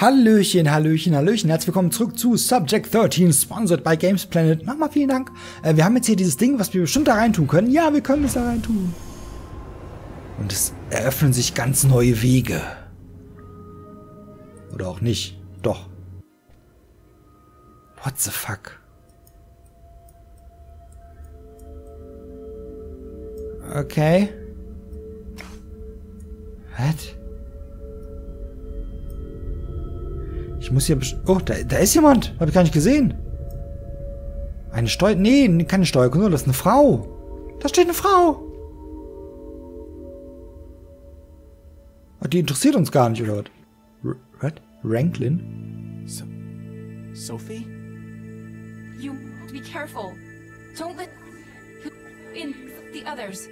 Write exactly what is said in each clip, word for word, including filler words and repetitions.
Hallöchen, Hallöchen, Hallöchen, herzlich willkommen zurück zu Subject dreizehn, sponsored by Games Planet. Nochmal vielen Dank. Äh, wir haben jetzt hier dieses Ding, was wir bestimmt da reintun können. Ja, wir können es da reintun. Und es eröffnen sich ganz neue Wege. Oder auch nicht. Doch. What the fuck? Okay. Was? Ich muss hier... Oh, da, da ist jemand. Habe ich gar nicht gesehen. Eine Steuer... Nee, keine Steuerkonsole. Das ist eine Frau. Da steht eine Frau. Die interessiert uns gar nicht, oder was? Was? Ranklin? So Sophie? You be careful. Don't let in the others.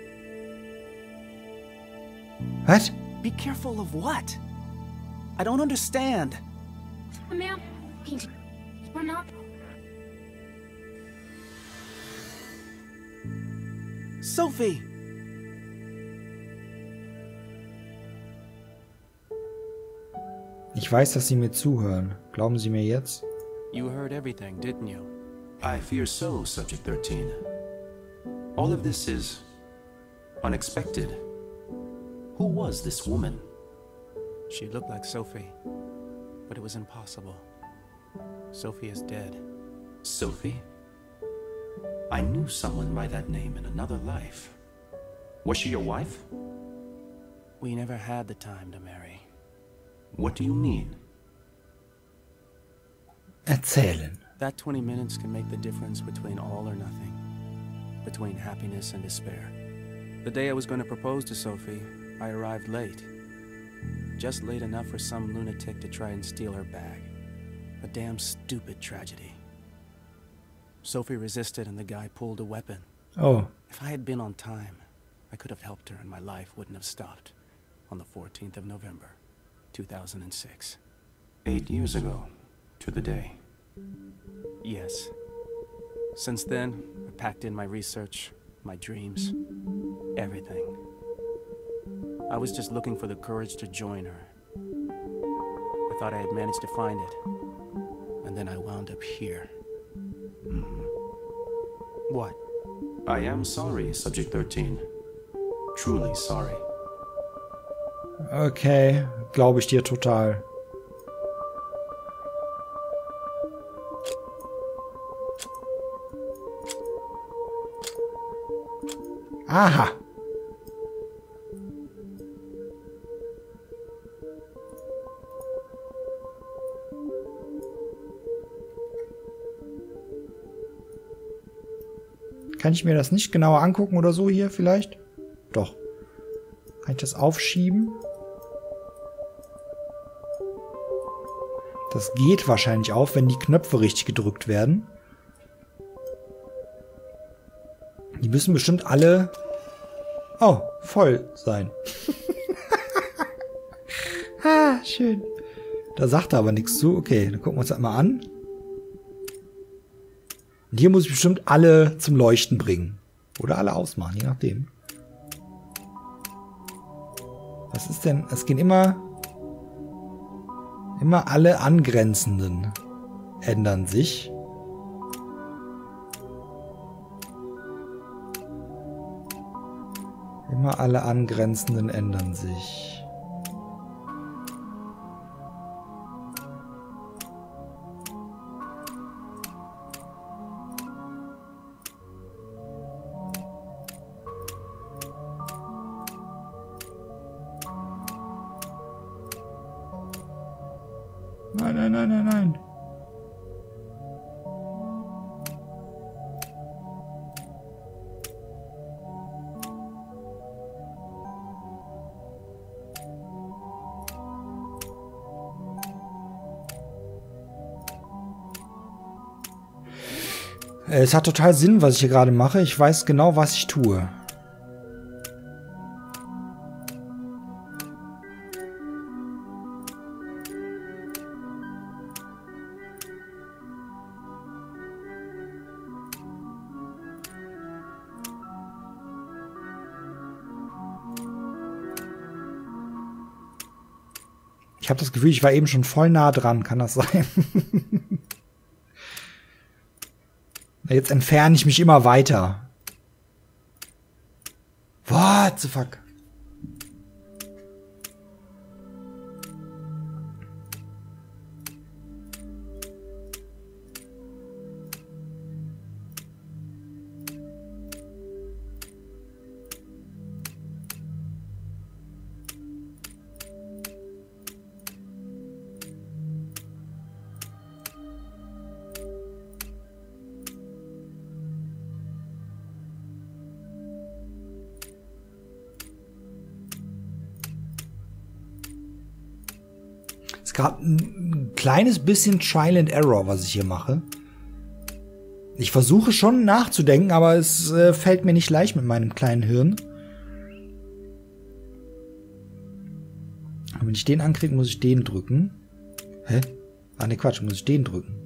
What? Be careful of what? I don't understand. Ma'am, we're not. Sophie. Ich weiß, dass Sie mir zuhören. Glauben Sie mir jetzt? You heard everything, didn't you? I fear so, Subject dreizehn. All of this is unexpected. Who was this woman? She looked like Sophie. But it was impossible. Sophie is dead. Sophie? I knew someone by that name in another life. Was she your wife? We never had the time to marry. What do you mean? Erzählen. That twenty minutes can make the difference between all or nothing. Between happiness and despair. The day I was going to propose to Sophie, I arrived late. Just late enough for some lunatic to try and steal her bag. A damn stupid tragedy. Sophie resisted and the guy pulled a weapon. Oh. If I had been on time, I could have helped her and my life wouldn't have stopped on the fourteenth of November, two thousand six. Eight years ago, to the day. Yes. Since then, I packed in my research, my dreams, everything. I was just looking for the courage to join her. I thought I had managed to find it. And then I wound up here. Mm. What? I am sorry, Subject dreizehn. Truly sorry. Okay, glaube ich dir total. Aha. Kann ich mir das nicht genauer angucken oder so hier vielleicht? Doch. Kann ich das aufschieben? Das geht wahrscheinlich auf, wenn die Knöpfe richtig gedrückt werden. Die müssen bestimmt alle... Oh, voll sein. Ah, schön. Da sagt er aber nichts zu. Okay, dann gucken wir uns das mal an. Und hier muss ich bestimmt alle zum Leuchten bringen. Oder alle ausmachen, je nachdem. Was ist denn? Es gehen immer... Immer alle Angrenzenden ändern sich. Immer alle Angrenzenden ändern sich. Nein, nein, nein, nein, nein. Es hat total Sinn, was ich hier gerade mache. Ich weiß genau, was ich tue. Ich Ich habe das Gefühl, ich war eben schon voll nah dran. Kann das sein? Jetzt entferne ich mich immer weiter. What the fuck? Gerade ein kleines bisschen Trial and Error, was ich hier mache. Ich versuche schon nachzudenken, aber es äh, fällt mir nicht leicht mit meinem kleinen Hirn. Und wenn ich den anklicke, muss ich den drücken. Hä? Ah, ne, Quatsch, muss ich den drücken.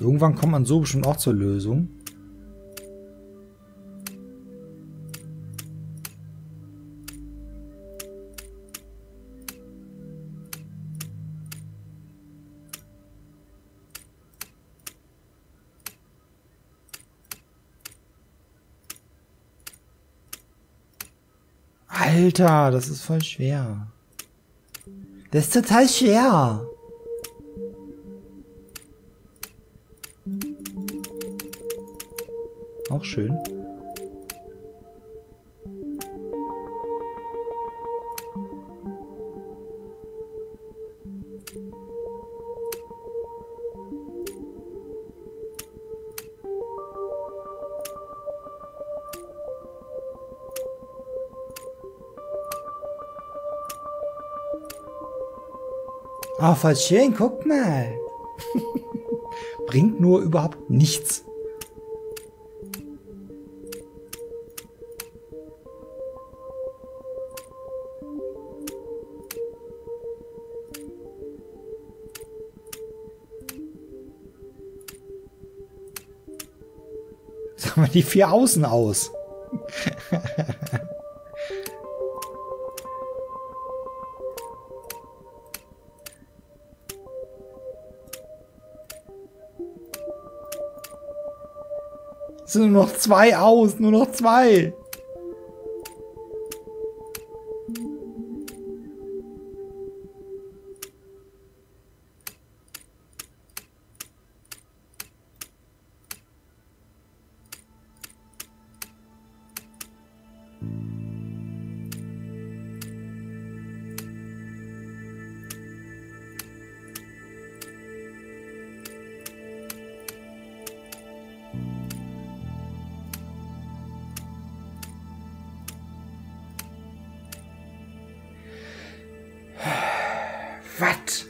Irgendwann kommt man so bestimmt auch zur Lösung. Alter, das ist voll schwer. Das ist total schwer. Auch schön. Ah, voll schön, guck mal. Bringt nur überhaupt nichts. Die vier außen aus. Es sind nur noch zwei aus, nur noch zwei. Was?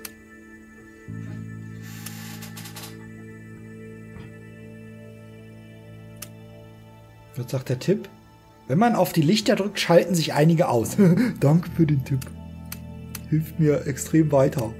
Was sagt der Tipp? Wenn man auf die Lichter drückt, schalten sich einige aus. Danke für den Tipp. Hilft mir extrem weiter.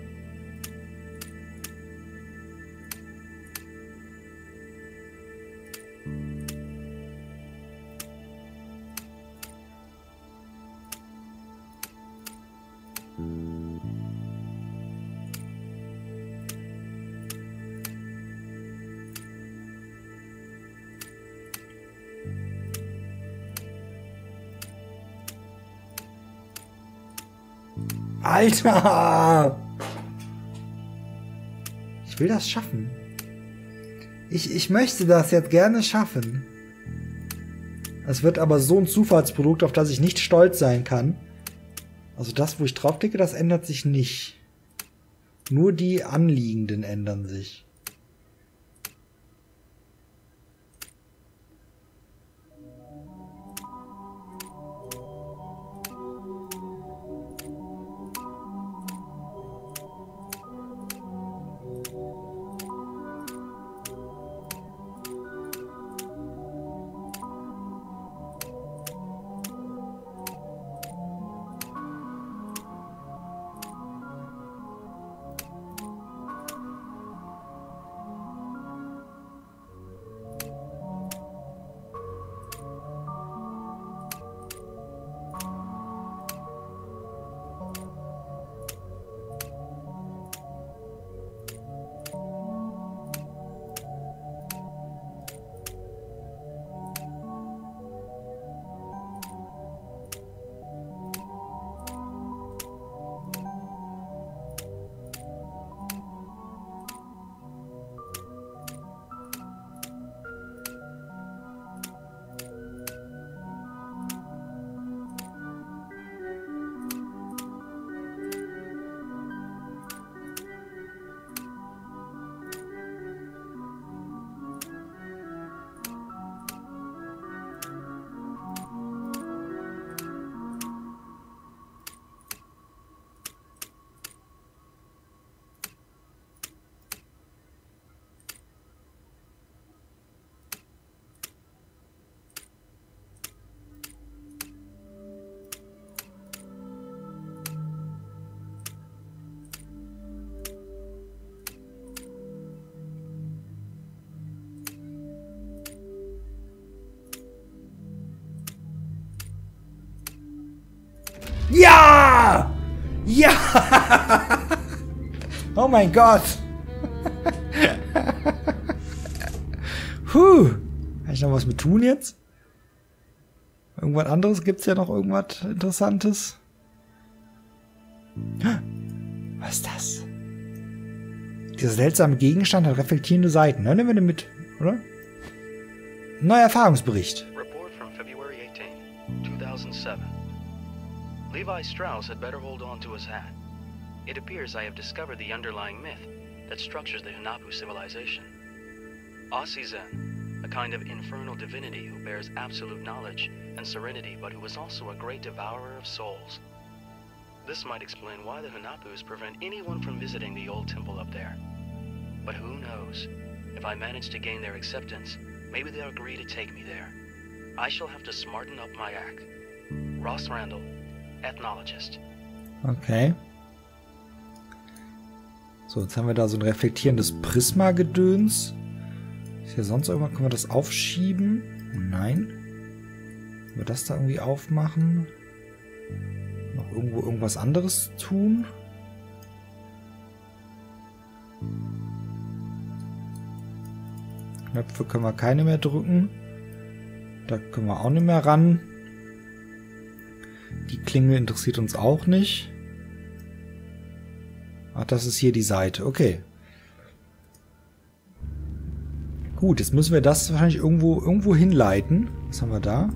Alter! Ich will das schaffen. Ich, ich möchte das jetzt gerne schaffen. Es wird aber so ein Zufallsprodukt, auf das ich nicht stolz sein kann. Also das, wo ich draufklicke, das ändert sich nicht. Nur die Anliegenden ändern sich. Ja! Ja! Oh mein Gott! Puh! Kann ich noch was mit tun jetzt? Irgendwas anderes? Gibt's ja noch irgendwas Interessantes? Was ist das? Dieser seltsame Gegenstand hat reflektierende Seiten. Ne? Nehmen wir den mit, oder? Neuer Erfahrungsbericht. Report from February eighteenth, two thousand seven. Levi Strauss had better hold on to his hat. It appears I have discovered the underlying myth that structures the Hunapu civilization. Asi Zen, a kind of infernal divinity who bears absolute knowledge and serenity, but who is also a great devourer of souls. This might explain why the Hunapus prevent anyone from visiting the old temple up there. But who knows? If I manage to gain their acceptance, maybe they'll agree to take me there. I shall have to smarten up my act. Ross Randall, Ethnologist. Okay. So, jetzt haben wir da so ein reflektierendes Prisma-Gedöns. Ist hier sonst irgendwas? Können wir das aufschieben? Nein. Können wir das da irgendwie aufmachen? Noch irgendwo irgendwas anderes tun? Knöpfe können wir keine mehr drücken. Da können wir auch nicht mehr ran. Die Klingel interessiert uns auch nicht. Ach, das ist hier die Seite. Okay. Gut, jetzt müssen wir das wahrscheinlich irgendwo, irgendwo hinleiten. Was haben wir da?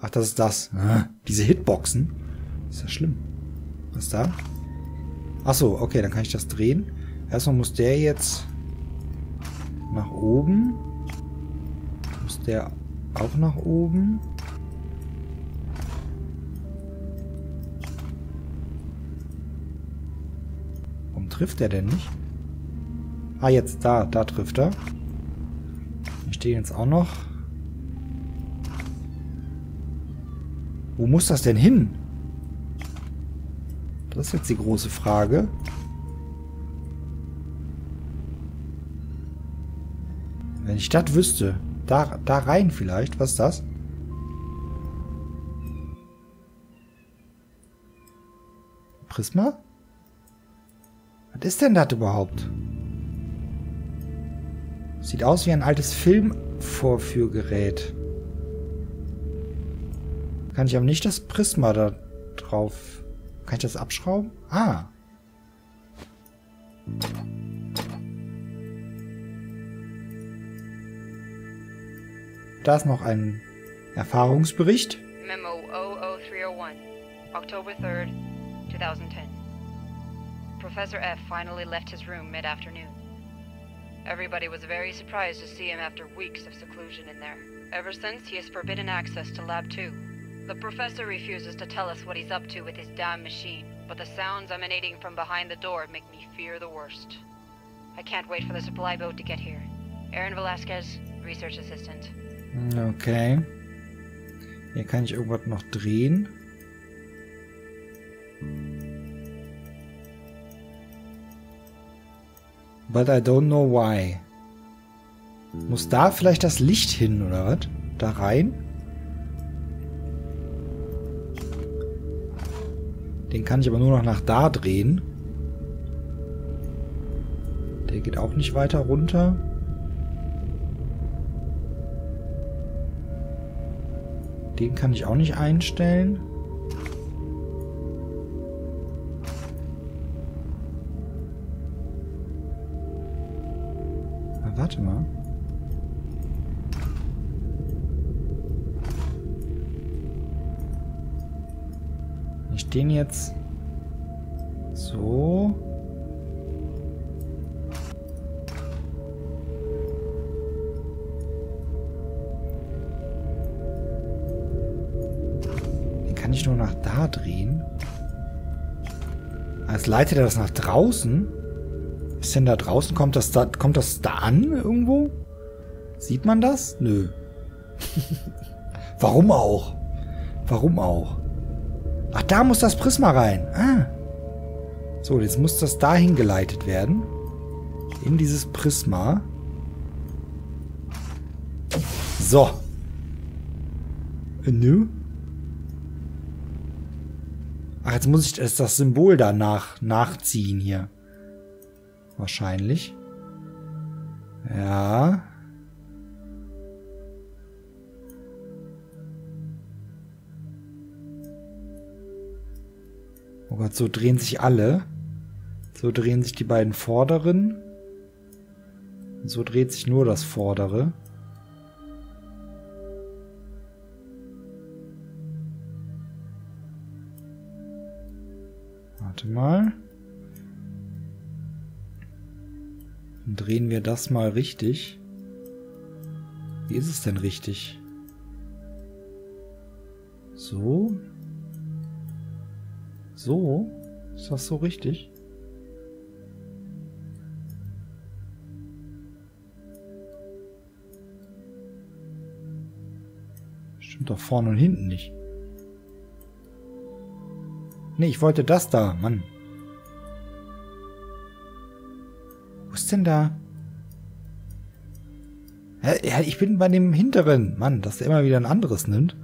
Ach, das ist das. Ah, diese Hitboxen. Ist ja schlimm. Was ist da? Ach so, okay, dann kann ich das drehen. Erstmal muss der jetzt nach oben. Muss der auch nach oben. Warum trifft der denn nicht? Ah, jetzt, da, da trifft er. Wir stehen jetzt auch noch. Wo muss das denn hin? Das ist jetzt die große Frage. Wenn ich das wüsste. Da, da rein vielleicht. Was ist das? Prisma? Was ist denn das überhaupt? Sieht aus wie ein altes Filmvorführgerät. Kann ich aber nicht das Prisma da drauf... Kann ich das abschrauben? Ah! Da ist noch ein Erfahrungsbericht. Memo zero zero three zero one, October third, twenty ten. Professor F finally left his room mid-afternoon. Everybody was very surprised to see him after weeks of seclusion in there. Ever since, he has forbidden access to Lab two. The professor refuses to tell us what he's up to with his damn machine, but the sounds emanating from behind the door make me fear the worst. I can't wait for the supply boat to get here. Aaron Velasquez, Research Assistant. Okay. Hier kann ich irgendwas noch drehen. But I don't know why. Muss da vielleicht das Licht hin, oder was? Da rein? Den kann ich aber nur noch nach da drehen. Der geht auch nicht weiter runter. Den kann ich auch nicht einstellen. Na, warte mal. Ich den jetzt so. Den kann ich nur nach da drehen. Als leitet er das nach draußen. Ist denn da draußen? Kommt das da, kommt das da an irgendwo? Sieht man das? Nö. Warum auch? Warum auch? Ach, da muss das Prisma rein. Ah. So, jetzt muss das dahin geleitet werden. In dieses Prisma. So. Nö. Ach, jetzt muss ich das, das Symbol danach nachziehen hier. Wahrscheinlich. Ja. Oh Gott, so drehen sich alle. So drehen sich die beiden vorderen. So dreht sich nur das vordere. Warte mal. Dann drehen wir das mal richtig. Wie ist es denn richtig? So. So? Ist das so richtig? Stimmt doch vorne und hinten nicht. Nee, ich wollte das da, Mann. Wo ist denn da? Ja, ich bin bei dem hinteren. Mann, dass der immer wieder ein anderes nimmt.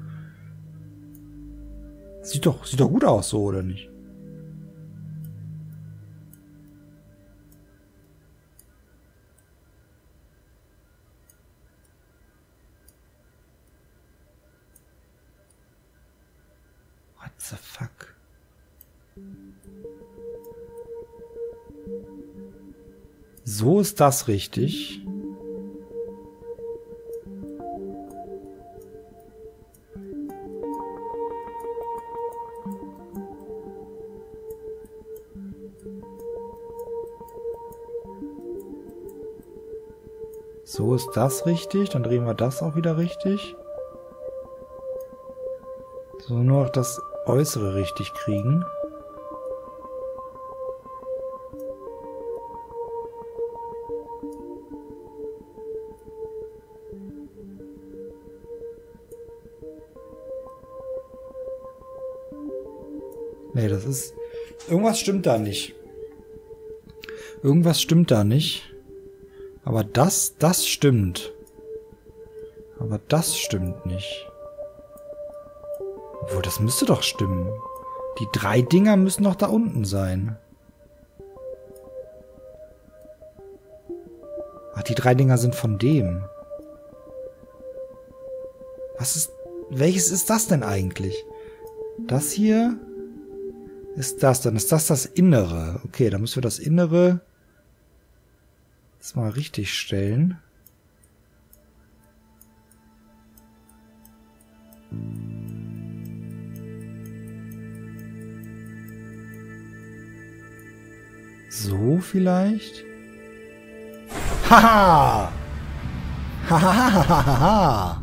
Sieht doch, sieht doch gut aus, so, oder nicht? What the fuck? So ist das richtig. So ist das richtig. Dann drehen wir das auch wieder richtig. So, nur noch das Äußere richtig kriegen. Nee, das ist... Irgendwas stimmt da nicht. Irgendwas stimmt da nicht. Aber das, das stimmt. Aber das stimmt nicht. Obwohl, das müsste doch stimmen. Die drei Dinger müssen doch da unten sein. Ach, die drei Dinger sind von dem. Was ist... Welches ist das denn eigentlich? Das hier ist das. Dann ist das das Innere. Okay, dann müssen wir das Innere... Das mal richtig stellen. So vielleicht? Haha! Hahaha!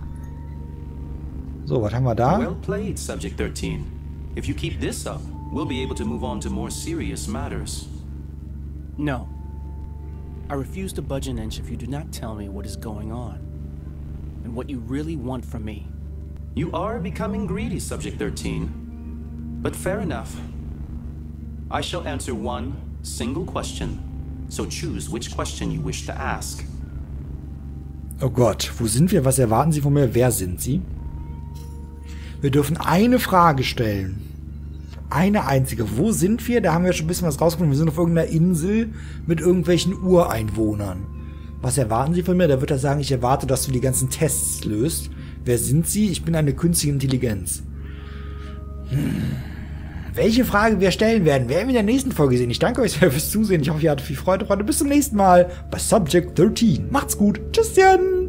So, was haben wir da? Well played, Subject thirteen. If you keep this up, we'll be able to move on to more serious matters. No. I refuse to budge an inch if you do not tell me what is going on and what you really want from me. You are becoming greedy, Subject thirteen. But fair enough. I shall answer one single question. So choose which question you wish to ask. Oh Gott, wo sind wir? Was erwarten Sie von mir? Wer sind Sie? Wir dürfen eine Frage stellen. Eine einzige. Wo sind wir? Da haben wir schon ein bisschen was rausgefunden. Wir sind auf irgendeiner Insel mit irgendwelchen Ureinwohnern. Was erwarten Sie von mir? Da wird er sagen, ich erwarte, dass du die ganzen Tests löst. Wer sind Sie? Ich bin eine künstliche Intelligenz. Hm. Welche Frage wir stellen werden, werden wir in der nächsten Folge sehen. Ich danke euch sehr fürs Zusehen. Ich hoffe, ihr hattet viel Freude. Freunde, bis zum nächsten Mal bei Subject dreizehn. Macht's gut. Tschüsschen.